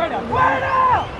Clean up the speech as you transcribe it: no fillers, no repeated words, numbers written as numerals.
¡Fuera! ¡Fuera!